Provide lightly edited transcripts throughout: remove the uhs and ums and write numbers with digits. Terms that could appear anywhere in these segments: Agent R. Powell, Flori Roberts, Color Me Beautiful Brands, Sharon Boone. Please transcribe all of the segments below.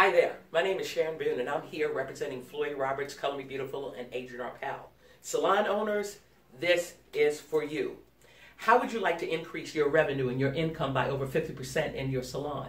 Hi there, my name is Sharon Boone and I'm here representing Flori Roberts, Color Me Beautiful, and Agent R. Powell. Salon owners, this is for you. How would you like to increase your revenue and your income by over 50% in your salon?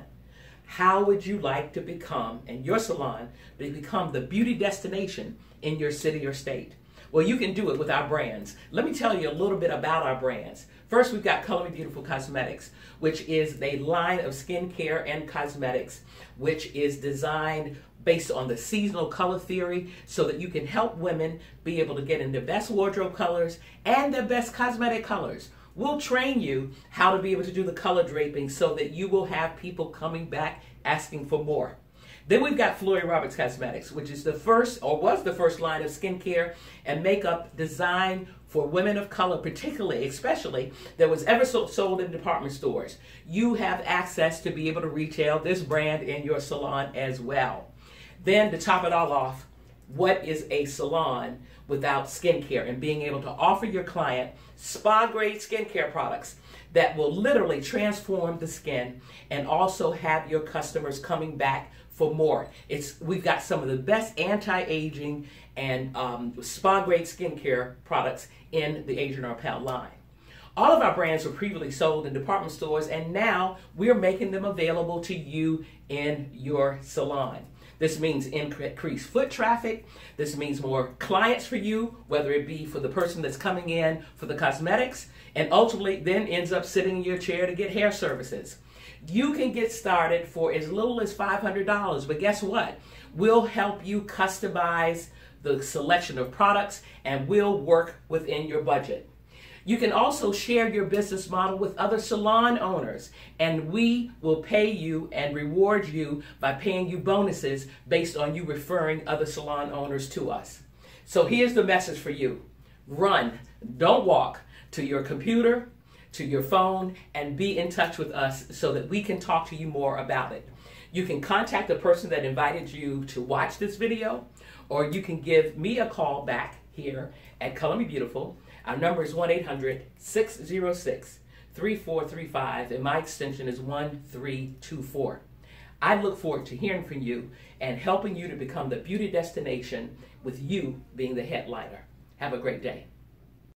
How would you like to become, in your salon, the beauty destination in your city or state? Well, you can do it with our brands. Let me tell you a little bit about our brands. First, we've got Color Me Beautiful Cosmetics, which is a line of skincare and cosmetics, which is designed based on the seasonal color theory so that you can help women be able to get in their best wardrobe colors and their best cosmetic colors. We'll train you how to be able to do the color draping so that you will have people coming back asking for more. Then we've got Flori Roberts Cosmetics, which is was the first line of skincare and makeup designed for women of color, especially, that was ever sold in department stores. You have access to be able to retail this brand in your salon as well. Then, to top it all off, what is a salon without skincare and being able to offer your client spa-grade skincare products that will literally transform the skin and also have your customers coming back for more. We've got some of the best anti-aging and spa-grade skincare products in the Agent R. Powell line. All of our brands were previously sold in department stores, and now we're making them available to you in your salon. This means increased foot traffic. This means more clients for you, whether it be for the person that's coming in for the cosmetics, and ultimately then ends up sitting in your chair to get hair services. You can get started for as little as $500, but guess what? We'll help you customize the selection of products and we'll work within your budget. You can also share your business model with other salon owners, and we will pay you and reward you by paying you bonuses based on you referring other salon owners to us. So here's the message for you. Run, don't walk, to your computer, to your phone, and be in touch with us so that we can talk to you more about it. You can contact the person that invited you to watch this video, or you can give me a call back here at Color Me Beautiful. Our number is 1-800-606-3435, and my extension is 1324. I look forward to hearing from you and helping you to become the beauty destination with you being the headliner. Have a great day.